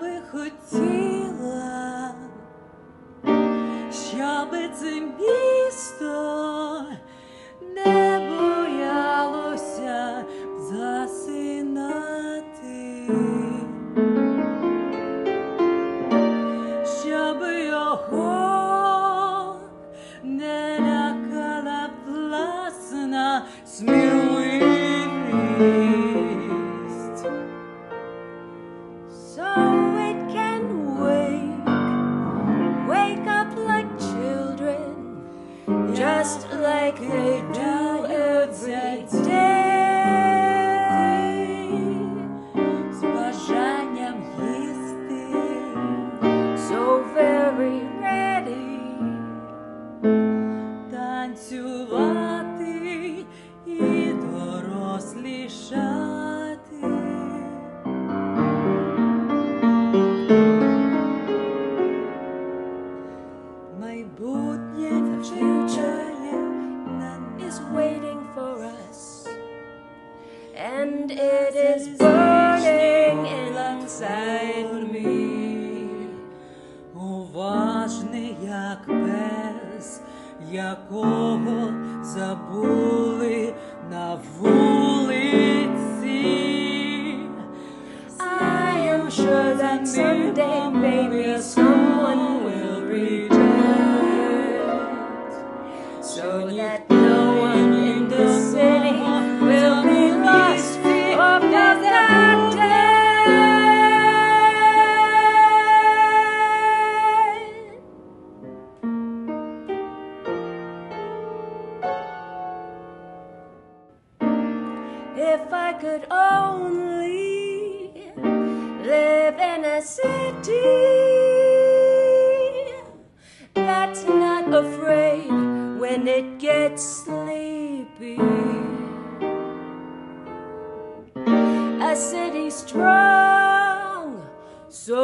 би хотіла, щоб це місто не боялося засинати, щоб його не лякала власна сміливість. Just like they do every day, з бажанням їсти, so very ready, танцювати і дорослішати. Майбутнє вчиться. Waiting for us, and it is burning inside me. Уважний, як пес, якого забули на вулиці. I am sure that someday maybe someone will return, so that no one in the city will be lost of that day. If I could only live in a city that's not afraid when it gets sleepy, a city strong, so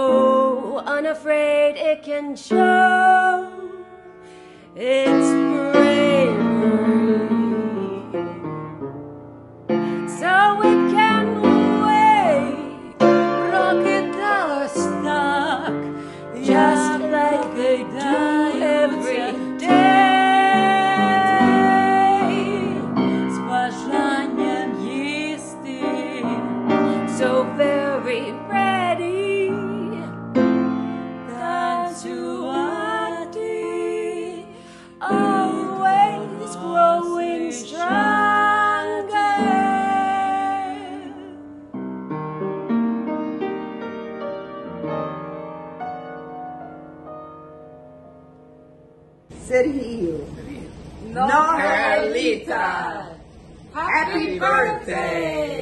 unafraid it can show its bravery, so it can wait. Rocket dollar stock, just like they do every day. So very ready, tancuati, always growing stronger. Sergio, no Carlita, happy birthday!